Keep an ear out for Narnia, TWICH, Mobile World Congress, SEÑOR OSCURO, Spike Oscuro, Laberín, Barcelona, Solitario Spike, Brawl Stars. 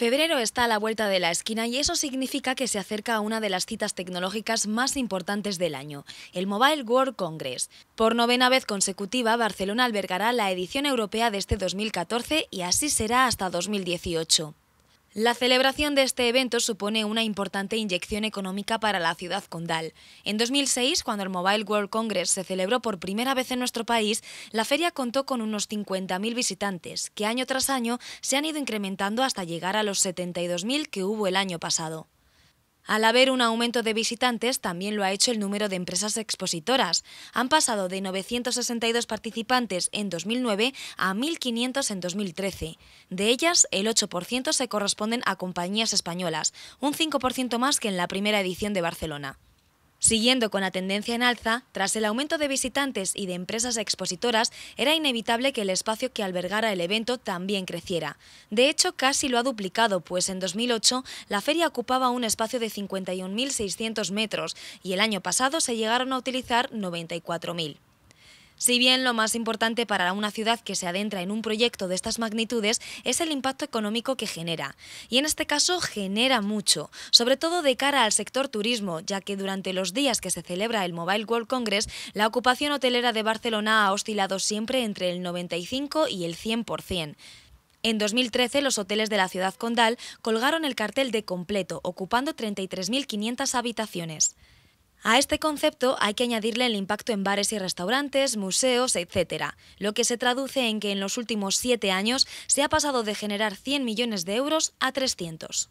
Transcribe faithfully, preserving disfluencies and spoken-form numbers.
Febrero está a la vuelta de la esquina y eso significa que se acerca a una de las citas tecnológicas más importantes del año, el Mobile World Congress. Por novena vez consecutiva, Barcelona albergará la edición europea de este dos mil catorce y así será hasta dos mil dieciocho. La celebración de este evento supone una importante inyección económica para la ciudad condal. En dos mil seis, cuando el Mobile World Congress se celebró por primera vez en nuestro país, la feria contó con unos cincuenta mil visitantes, que año tras año se han ido incrementando hasta llegar a los setenta y dos mil que hubo el año pasado. Al haber un aumento de visitantes, también lo ha hecho el número de empresas expositoras. Han pasado de novecientos sesenta y dos participantes en dos mil nueve a mil quinientos en dos mil trece. De ellas, el ocho por ciento se corresponden a compañías españolas, un cinco por ciento más que en la primera edición de Barcelona. Siguiendo con la tendencia en alza, tras el aumento de visitantes y de empresas expositoras, era inevitable que el espacio que albergara el evento también creciera. De hecho, casi lo ha duplicado, pues en dos mil ocho la feria ocupaba un espacio de cincuenta y un mil seiscientos metros y el año pasado se llegaron a utilizar noventa y cuatro mil. Si bien lo más importante para una ciudad que se adentra en un proyecto de estas magnitudes es el impacto económico que genera. Y en este caso genera mucho, sobre todo de cara al sector turismo, ya que durante los días que se celebra el Mobile World Congress, la ocupación hotelera de Barcelona ha oscilado siempre entre el noventa y cinco y el cien por ciento. En dos mil trece, los hoteles de la ciudad condal colgaron el cartel de completo, ocupando treinta y tres mil quinientas habitaciones. A este concepto hay que añadirle el impacto en bares y restaurantes, museos, etcétera, lo que se traduce en que en los últimos siete años se ha pasado de generar cien millones de euros a trescientos.